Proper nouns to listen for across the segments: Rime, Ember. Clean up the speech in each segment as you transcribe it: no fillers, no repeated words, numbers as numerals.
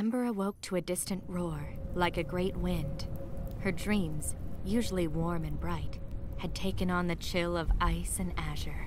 Ember awoke to a distant roar, like a great wind. Her dreams, usually warm and bright, had taken on the chill of ice and azure.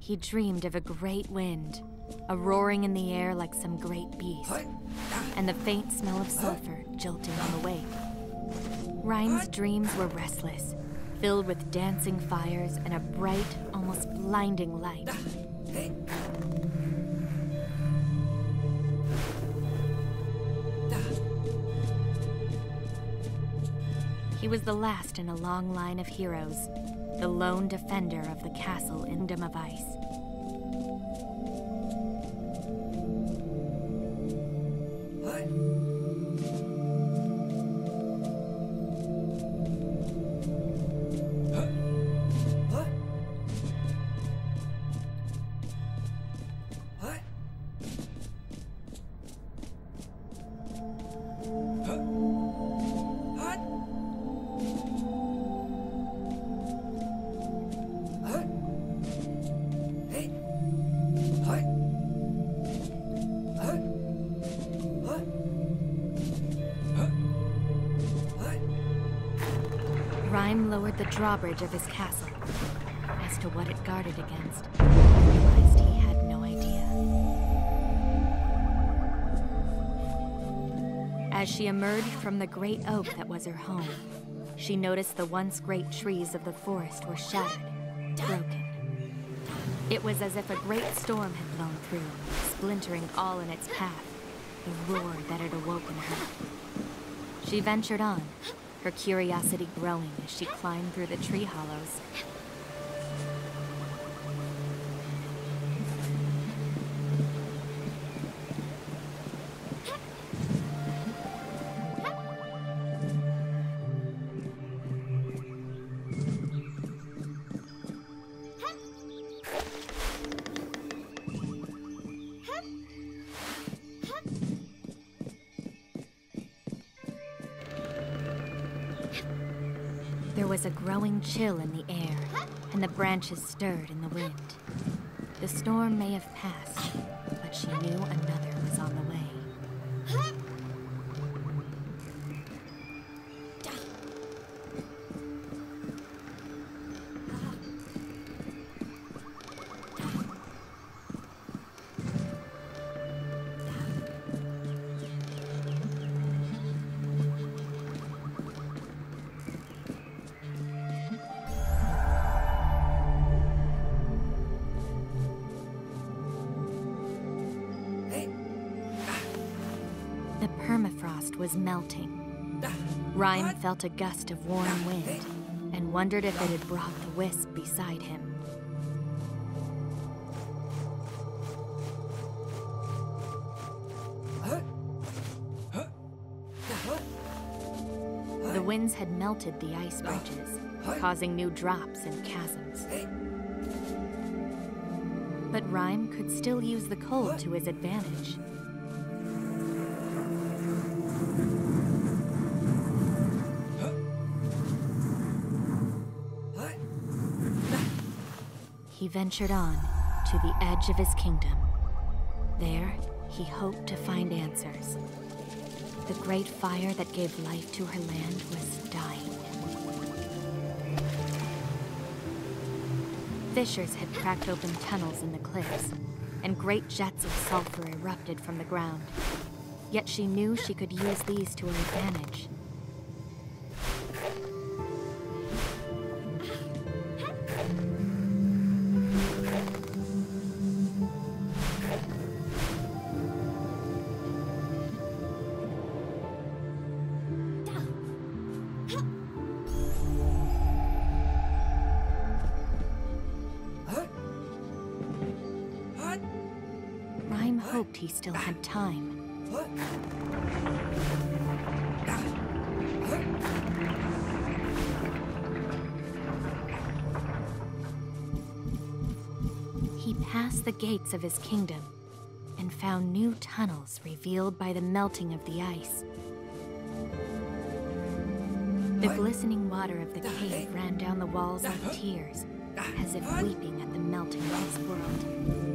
He dreamed of a great wind, a roaring in the air like some great beast, and the faint smell of sulfur jolting him awake. Rime's dreams were restless, filled with dancing fires and a bright, almost blinding light. He was the last in a long line of heroes, the lone defender of the castle in Kingdom of Ice. Rime lowered the drawbridge of his castle. As to what it guarded against, he realized he had no idea. As she emerged from the great oak that was her home, she noticed the once great trees of the forest were shattered, broken. It was as if a great storm had blown through, splintering all in its path, the roar that had awoken her. She ventured on, her curiosity growing as she climbed through the tree hollows. There was a growing chill in the air, and the branches stirred in the wind. The storm may have passed, but she knew another was on the way. Permafrost was melting. Rime felt a gust of warm wind and wondered if it had brought the wisp beside him. The winds had melted the ice bridges, causing new drops and chasms. But Rime could still use the cold to his advantage. He ventured on to the edge of his kingdom. There, he hoped to find answers. The great fire that gave life to her land was dying. Fissures had cracked open tunnels in the cliffs, and great jets of sulfur erupted from the ground. Yet she knew she could use these to her advantage. Rime hoped he still had time. He passed the gates of his kingdom and found new tunnels revealed by the melting of the ice. The glistening water of the cave ran down the walls like tears, as if weeping at the melting of his world.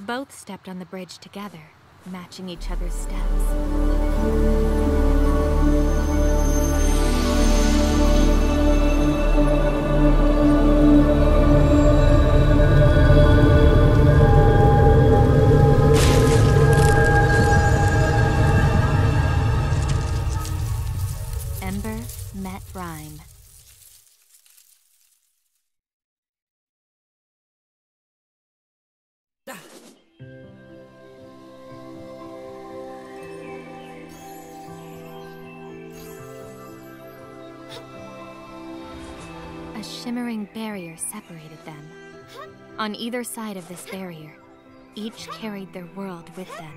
Both stepped on the bridge together, matching each other's steps. Ember met Rime. A shimmering barrier separated them. On either side of this barrier, each carried their world with them.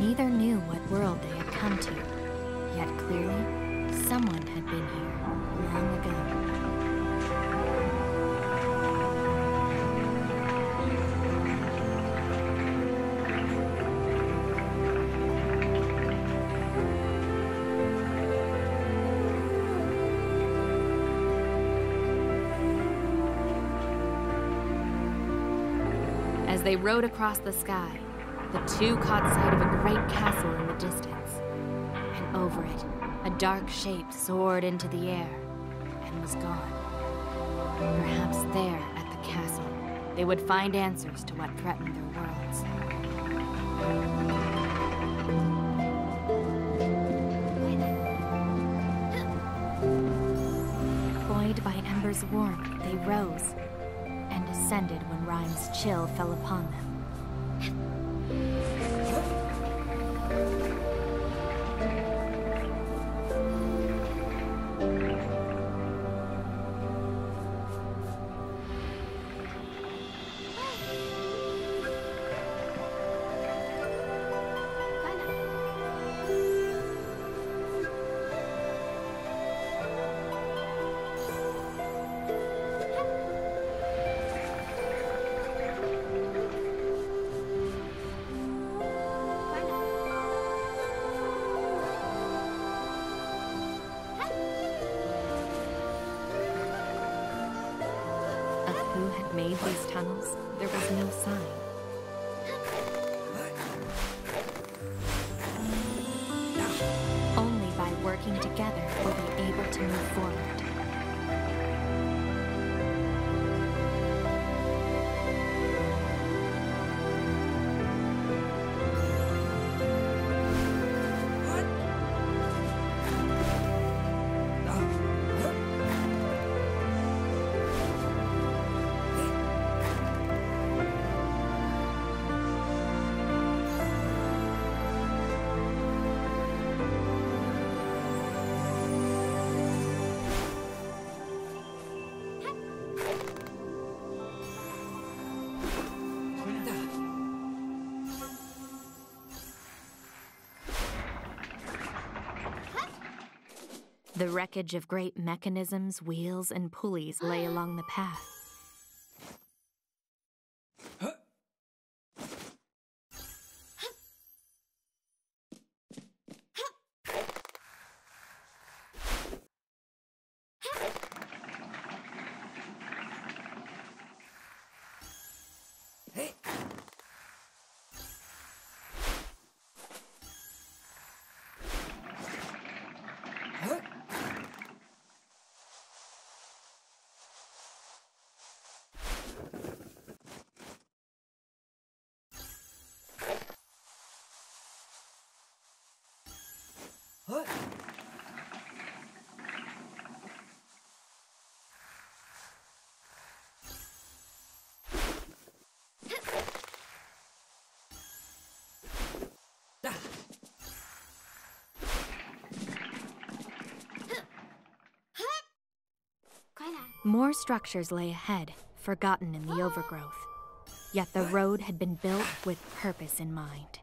Neither knew what world they had come to, yet clearly, someone had been here long ago. As they rode across the sky, the two caught sight of a great castle in the distance, and over it, a dark shape soared into the air and was gone. Perhaps there, at the castle, they would find answers to what threatened their worlds. Buoyed by Ember's warmth, they rose and ascended when Rime's chill fell upon them. Who had made these tunnels, there was no sign. Only by working together were they able to move forward. The wreckage of great mechanisms, wheels, and pulleys lay along the path. More structures lay ahead, forgotten in the overgrowth. Yet the road had been built with purpose in mind.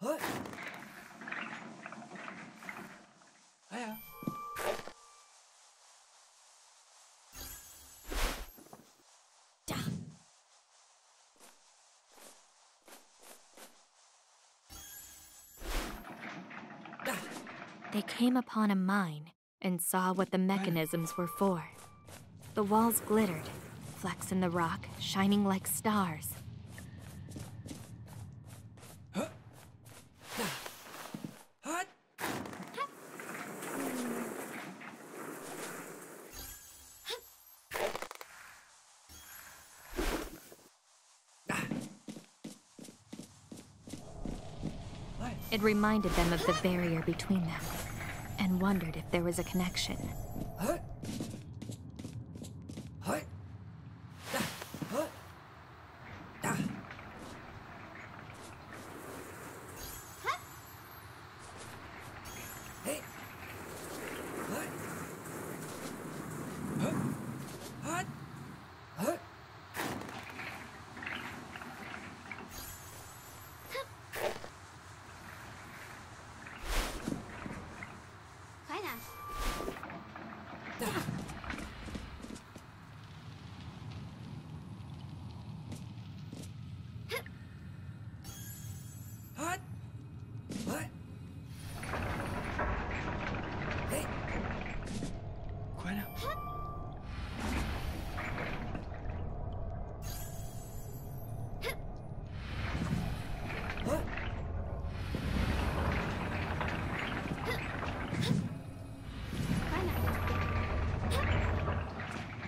What? Hiya. They came upon a mine and saw what the mechanisms were for. The walls glittered, flecks in the rock shining like stars. It reminded them of the barrier between them, and wondered if there was a connection.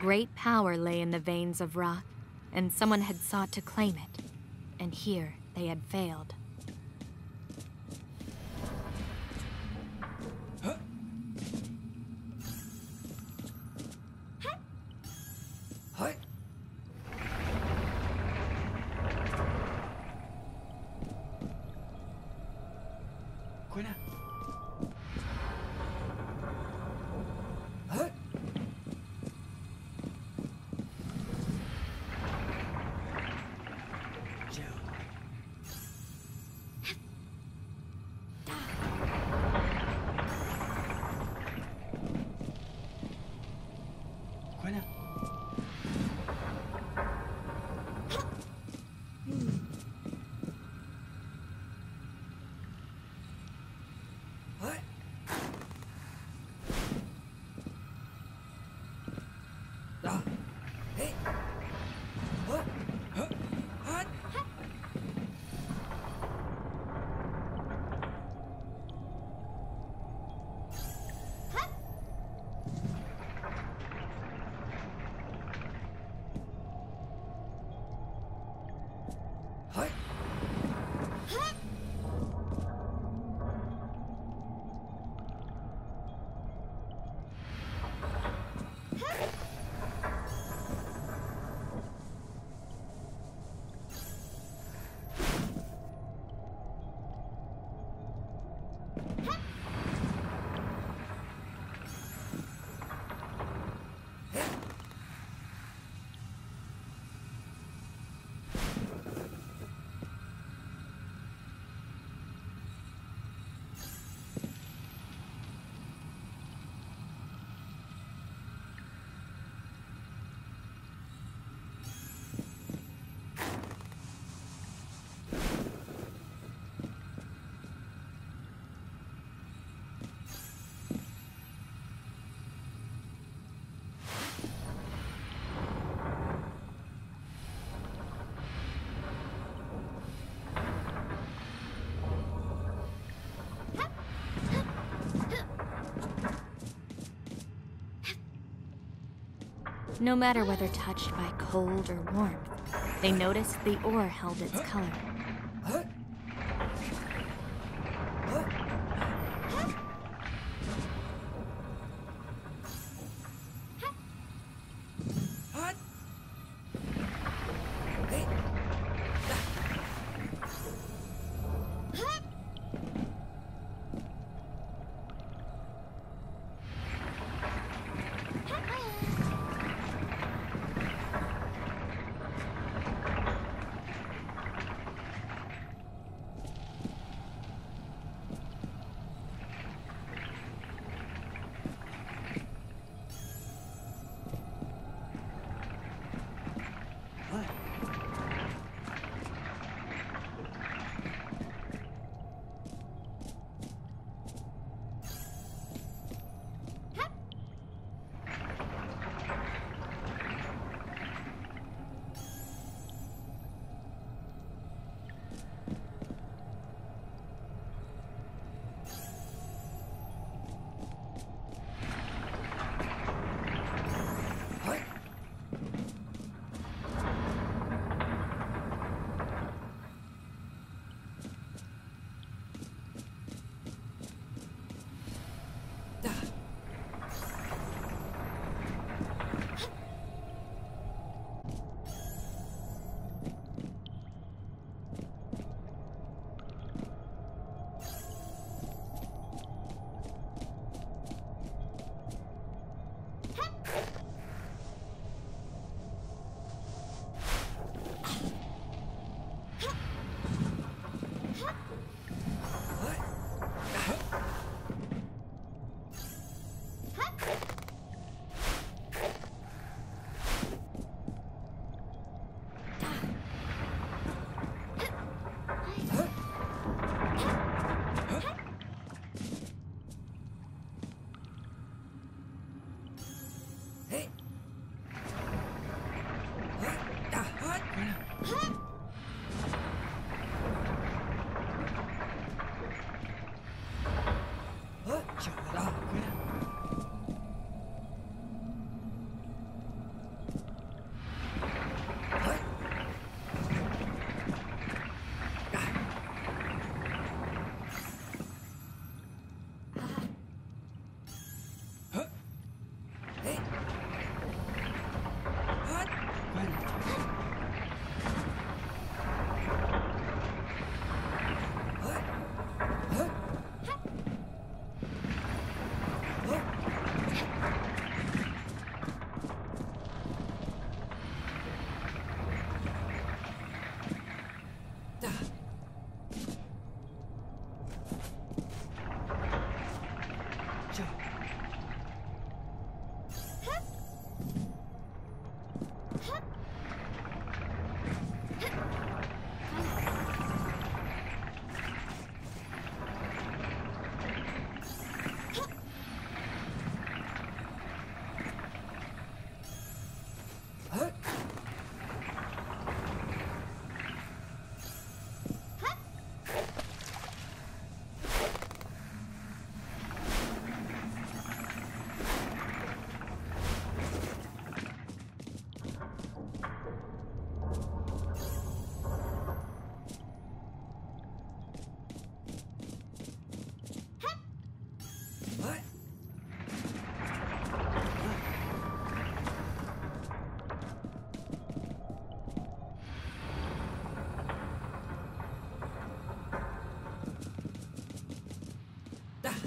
Great power lay in the veins of rock, and someone had sought to claim it, and here they had failed. No matter whether touched by cold or warmth, they noticed the ore held its color.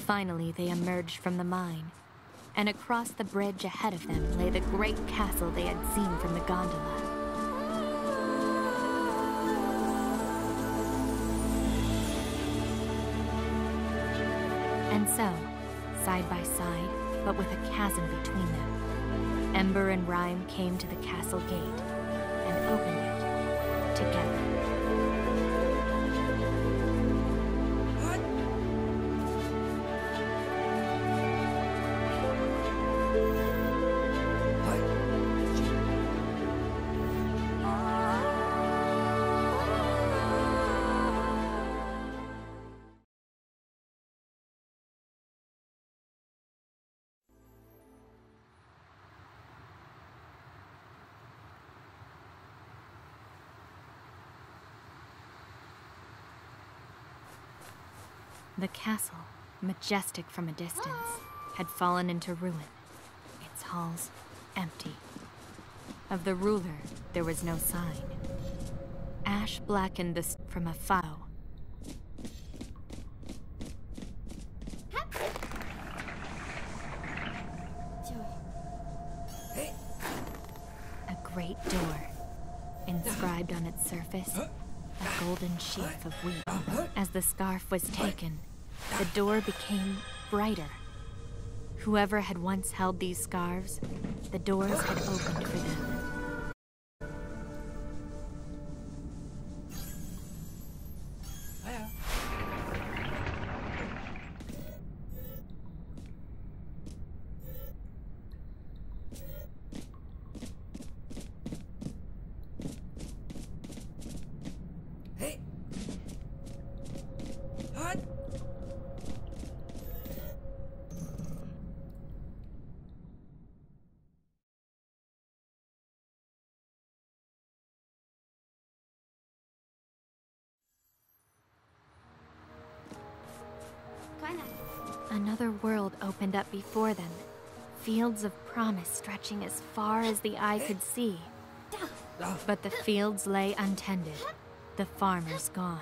Finally, they emerged from the mine, and across the bridge ahead of them lay the great castle they had seen from the gondola. And so, side by side, but with a chasm between them, Ember and Rime came to the castle gate and opened it together. The castle, majestic from a distance, had fallen into ruin, its halls empty. Of the ruler, there was no sign. Ash blackened the stone from a fire. A great door, inscribed on its surface, a golden sheaf of wheat. As the scarf was taken, the door became brighter. Whoever had once held these scarves, the doors had opened for them. Another world opened up before them, fields of promise stretching as far as the eye could see. But the fields lay untended, the farmers gone.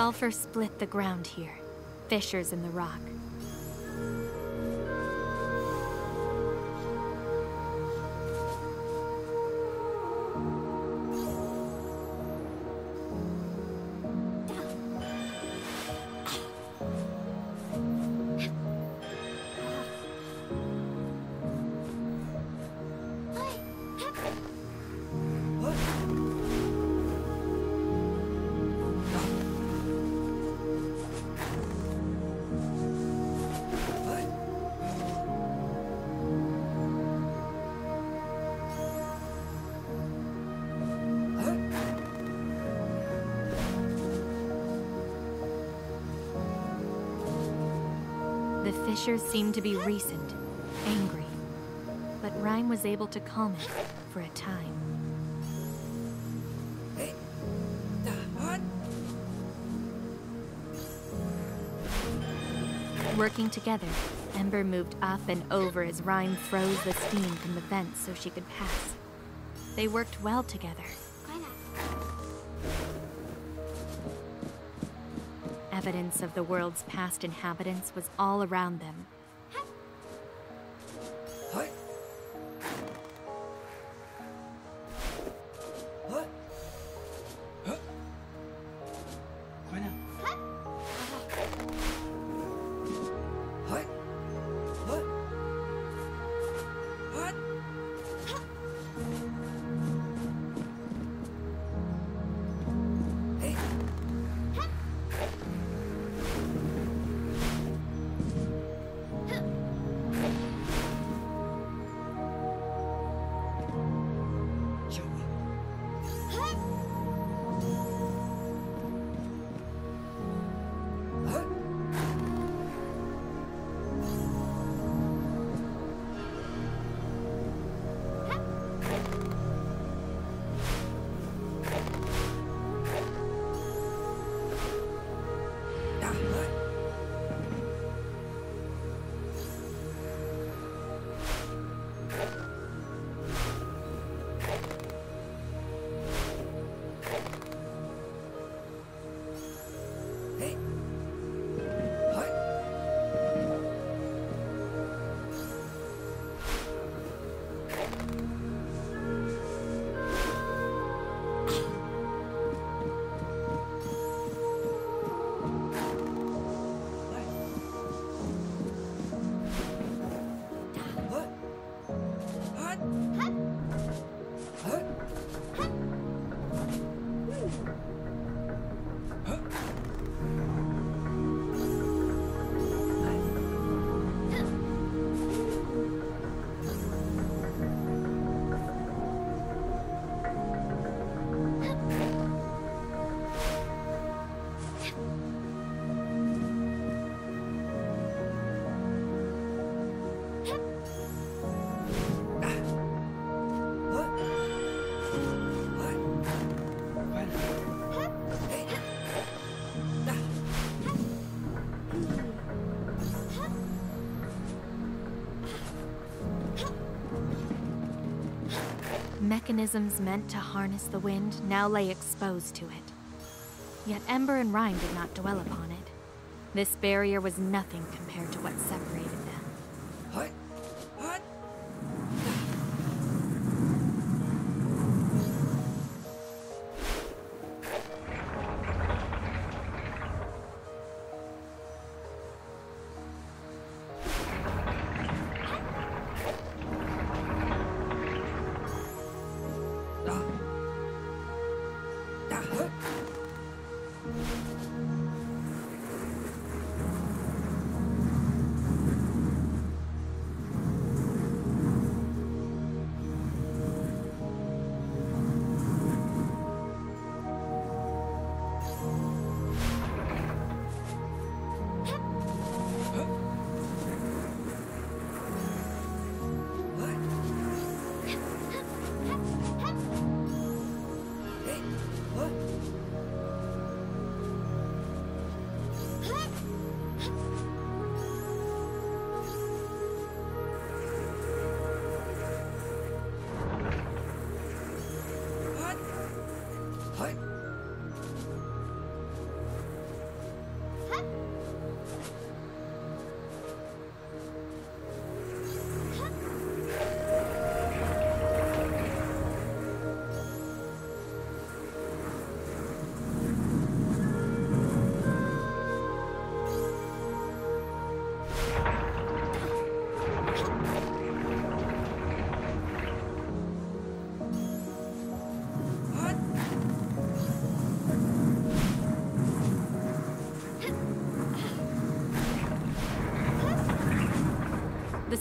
Sulfur split the ground here. Fissures in the rock. The fissures seemed to be recent, angry, but Rime was able to calm it for a time. Working together, Ember moved up and over as Rime froze the steam from the vents so she could pass. They worked well together. Evidence of the world's past inhabitants was all around them. Mechanisms meant to harness the wind now lay exposed to it. Yet Ember and Rime did not dwell upon it. This barrier was nothing compared to what separated them.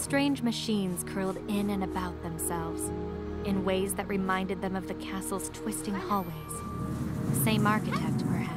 strange machines curled in and about themselves, in ways that reminded them of the castle's twisting hallways. The same architect, perhaps.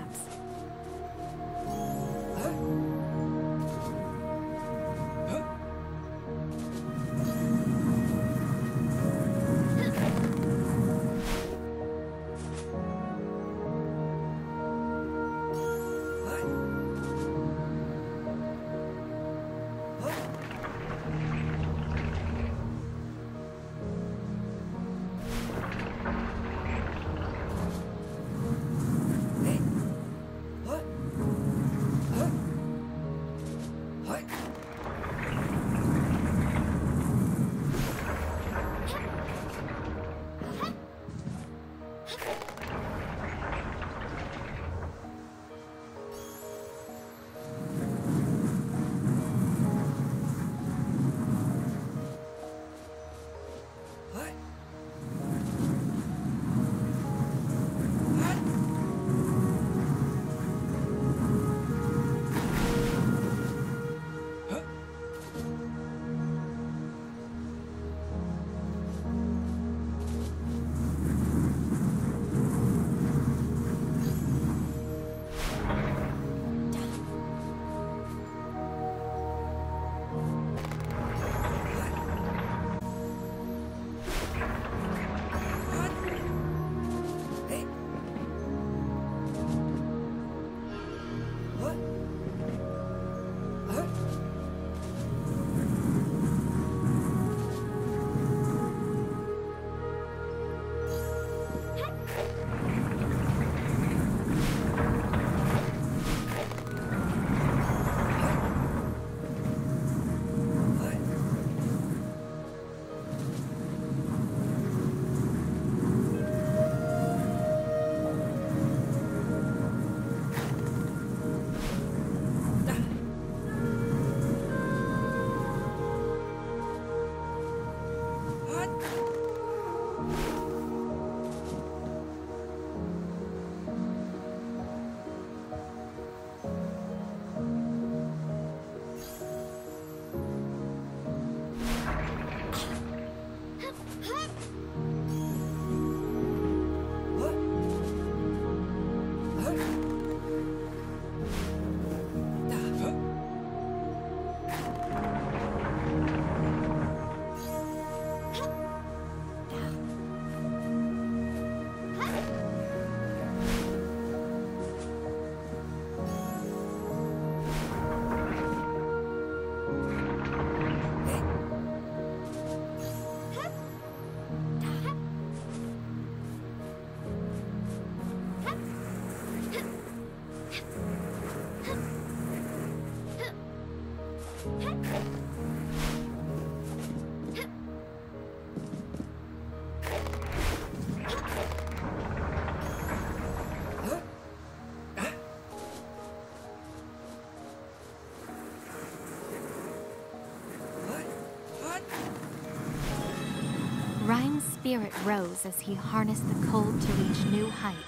Rime's spirit rose as he harnessed the cold to reach new heights.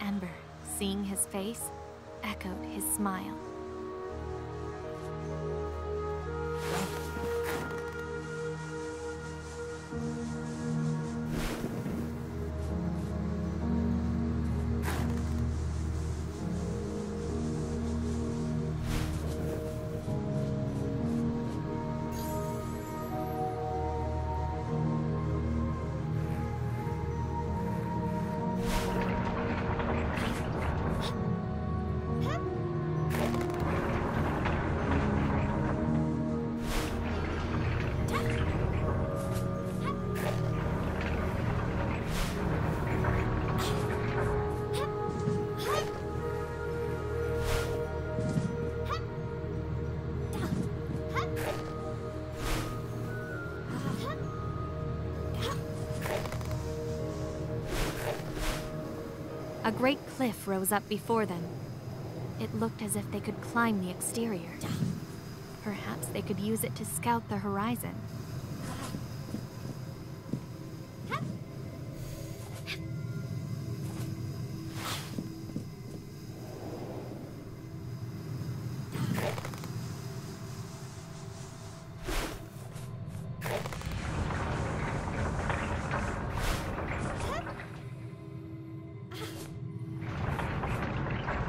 Ember, seeing his face, echoed his smile. A great cliff rose up before them. It looked as if they could climb the exterior. Perhaps they could use it to scout the horizon.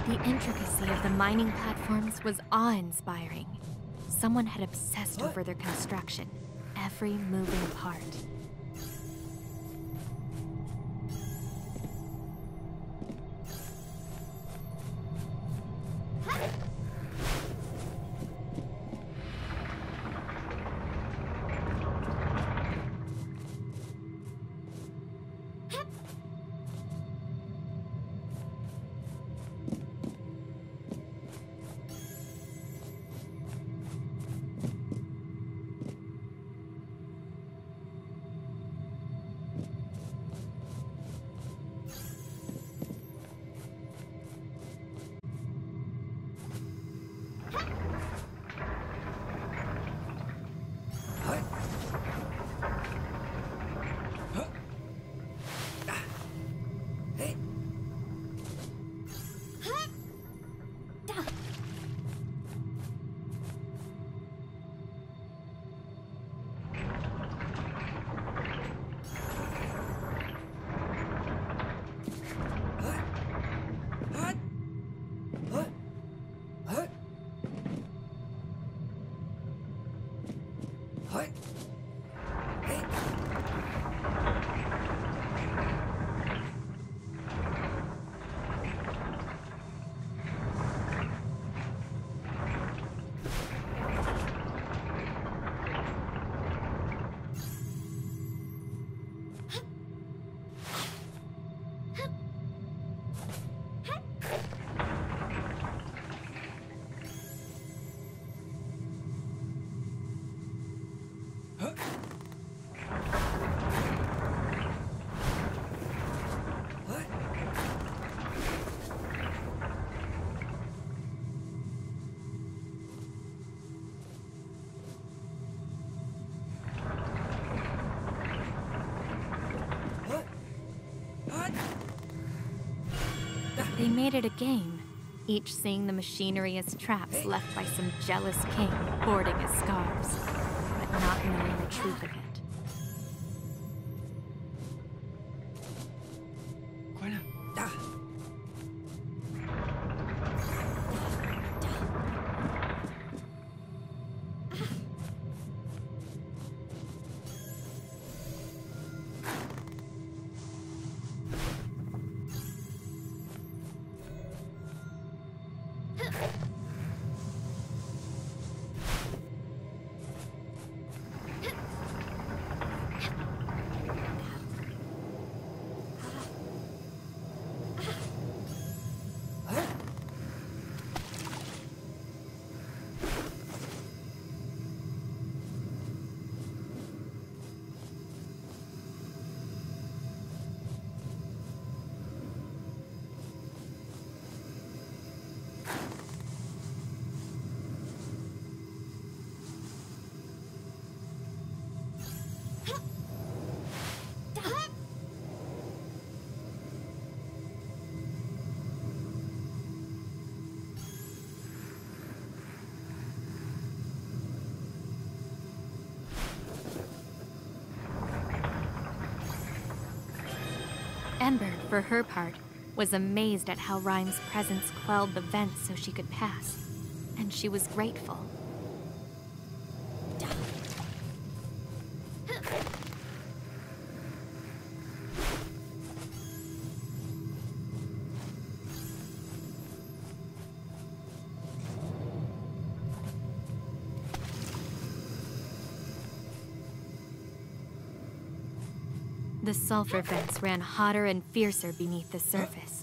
The intricacy of the mining platforms was awe-inspiring. Someone had obsessed over their construction, every moving part. They made it a game, each seeing the machinery as traps left by some jealous king hoarding his scarves, but not knowing the truth of it. Ember, for her part, was amazed at how Rime's presence quelled the vents so she could pass, and she was grateful. The sulfur vents ran hotter and fiercer beneath the surface.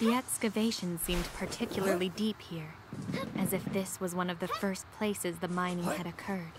The excavation seemed particularly deep here, as if this was one of the first places the mining had occurred.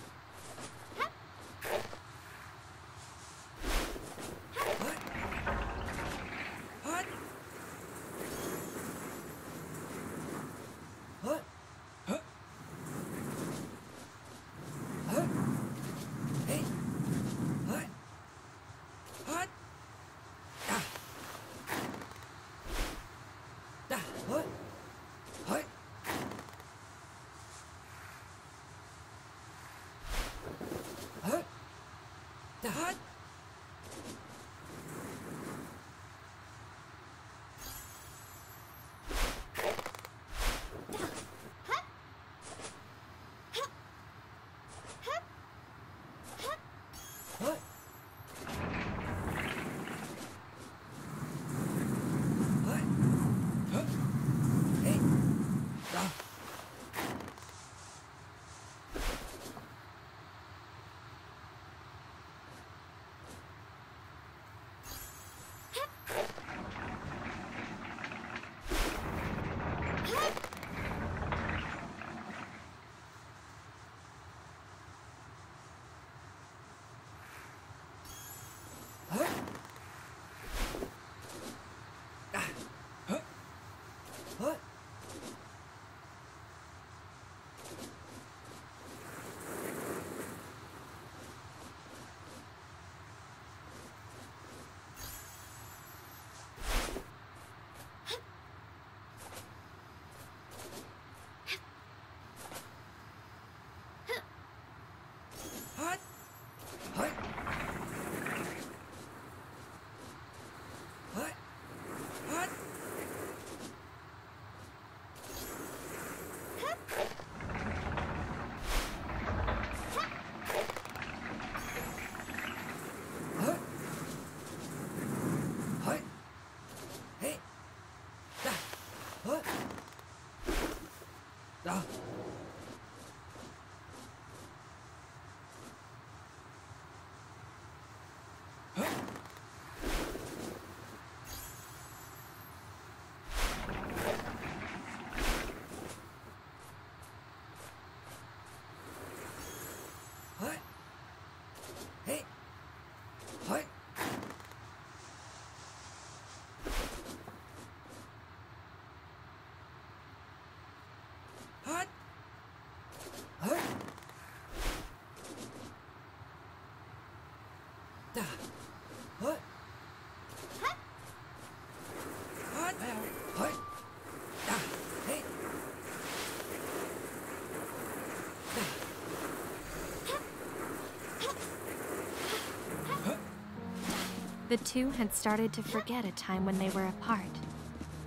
The two had started to forget a time when they were apart,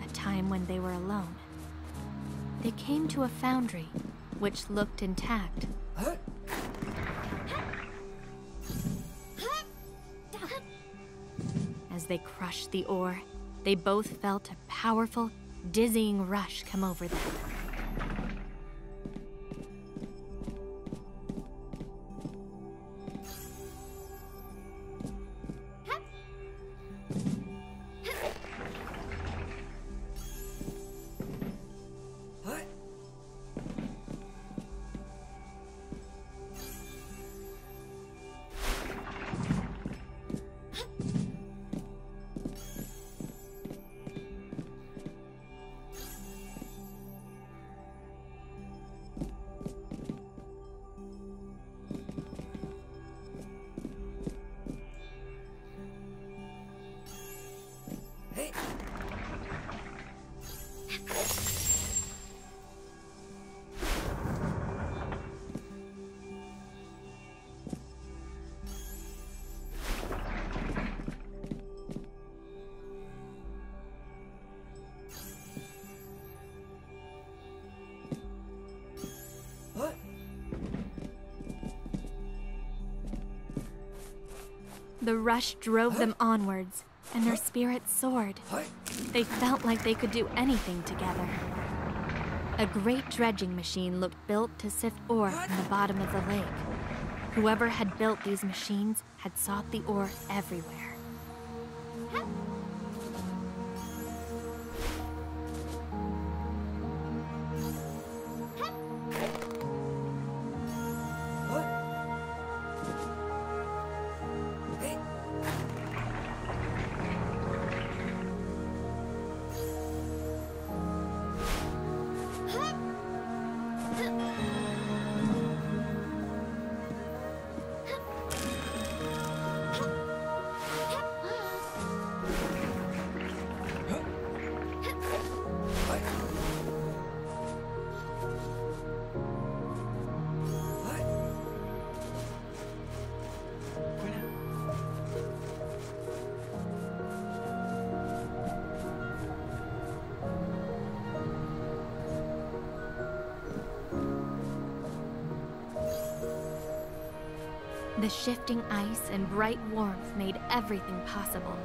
a time when they were alone. They came to a foundry, which looked intact. As they crushed the ore, they both felt a powerful, dizzying rush come over them. The rush drove them onwards, and their spirits soared. They felt like they could do anything together. A great dredging machine looked built to sift ore from the bottom of the lake. Whoever had built these machines had sought the ore everywhere. The shifting ice and bright warmth made everything possible.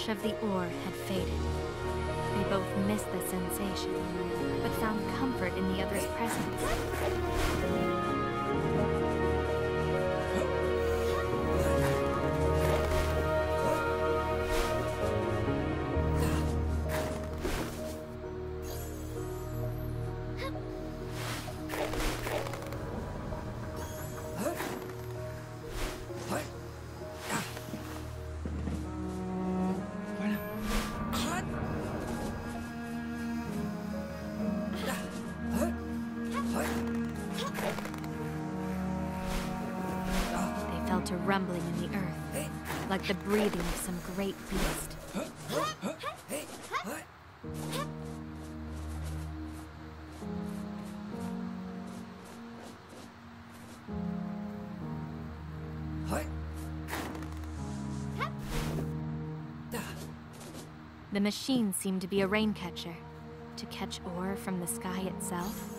rush of the ore had faded. We both missed the sensation, but found comfort in the other's presence. A rumbling in the earth, like the breathing of some great beast. The machine seemed to be a rain catcher, to catch ore from the sky itself.